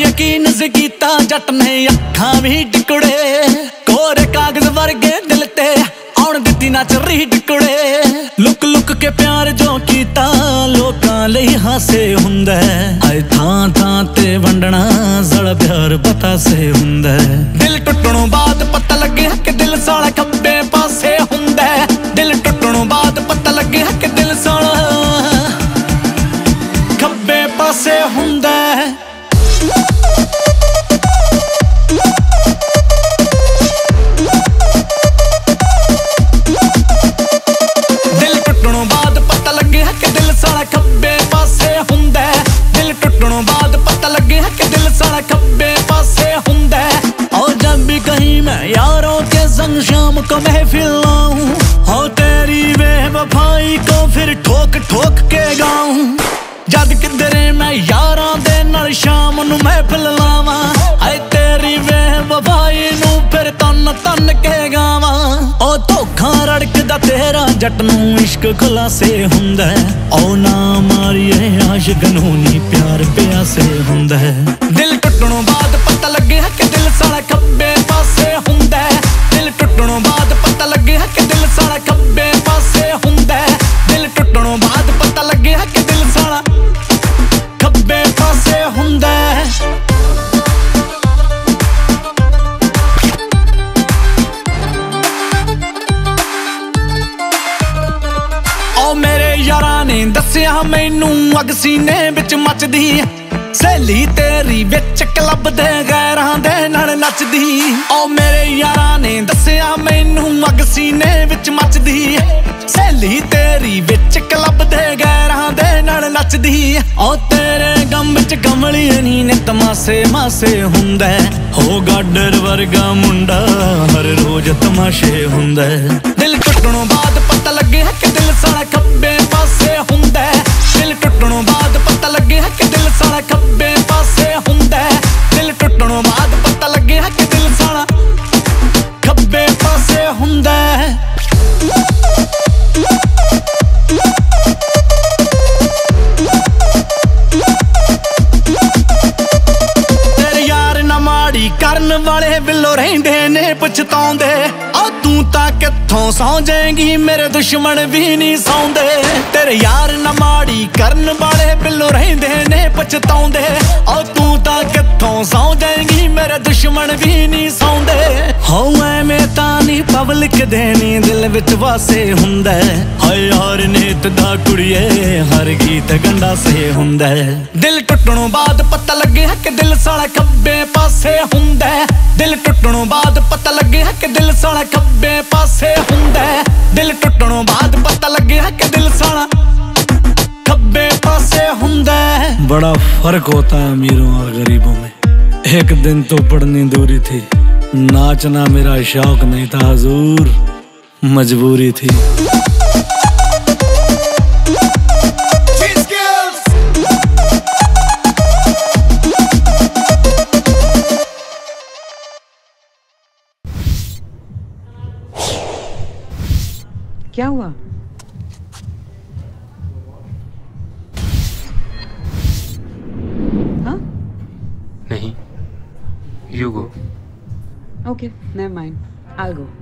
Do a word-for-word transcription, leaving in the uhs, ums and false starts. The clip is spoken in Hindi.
यकीन ज़कीता जट ने अखा भी टिकड़े कोरे कागज वर्गे दिल ते और दिती ना चरी टिकड़े लुक लुक के प्यार जो कीता लोकां लई हासे हुंदा आए थां थां ते वंडना जड़ प्यार पता से हुंदा दिल टुटणों बाद पता लगे कि दिल साला खब्बे पासे हुंदा दिल टुटणों बाद पता लगे कि दिल साला खब्बे पासे हुंदा शाम को महफिल लाऊं हो तेरी बेवफाई को फिर ठोक ठोक के गाऊं जद किधरे मैं यारां दे नाल शाम नू महफिल लावा आए तेरी बेवफाई नू फिर तन तन के गावा ओ धोखा रड़कदा तेरा जट नू इश्क खुलासे हुंदा ओ ना मारिए आशिक नू नी प्यार प्यासे हुंदा दिल टुटणों बाद पता लगे कि दिल साला खब्बे पासे हुंदा टुटणों बाद पता लगे कि दिल सारा खब्बे पासे हुंदा दिल टुटणों बाद पता लगे कि दिल सारा खब्बे पासे हुंदा ओ मेरे यारा ने दस्या मैनू अग सीने विच मचदी सहेली तेरी विच क्लब दे गैरां दे नाल नचदी ओ मेरे यारा ने दस्या मैनू अग सीने विच मचदी सहेली तेरी विच क्लब दे गैरां दे नाल नचदी ओ तेरे गम विच कमली नी ने तमाशे मासे हुंदा हो गाडर वर्गा मुंडा हर रोज तमाशे हुंदा दिल टुटणों बाद पता लगे कि दिल सारा खब्बे पासे हुंदा दिल टुटणों बाद पता लगे कि दिल सारा खब्बे पासे हुंदा दिल टुटणों बाद पता लगे कि दिल सारा खब्बे पासे हुंदा तेरे यार ना माड़ी करन वाले बिलो रहिंदे ने पछताउंदे तू ता कित्थों सौ जाएगी मेरे दुश्मन भी नहीं सौंदे तेरे यार ना माड़ी करन वाले बिलो रहिंदे ने पछताउंदे और तू ता कित्थों सौ जाएगी मेरे दुश्मन भी नहीं सौंदे हो मैं तानी पब्लिक देनी दिल विच वासे हुंदा हाय यार नेत दा कुड़िए हर गीत गंडा से हुंदा दिल टुटणों बाद पता लगे कि दिल साला खब्बे पासे हुंदा दिल टुटणों बाद पता लगे कि दिल साला खब्बे पासे हुंदा दिल टुटणों बाद पता लगे कि दिल साला खब्बे पासे हुंदा बड़ा फर्क होता है अमीरों और गरीबों में। एक दिन तो पढ़नी दूरी थी, नाचना मेरा शौक नहीं था हुजूर, मजबूरी थी। क्या हुआ? हाँ? नहीं, you go. Okay, never mind. I'll go.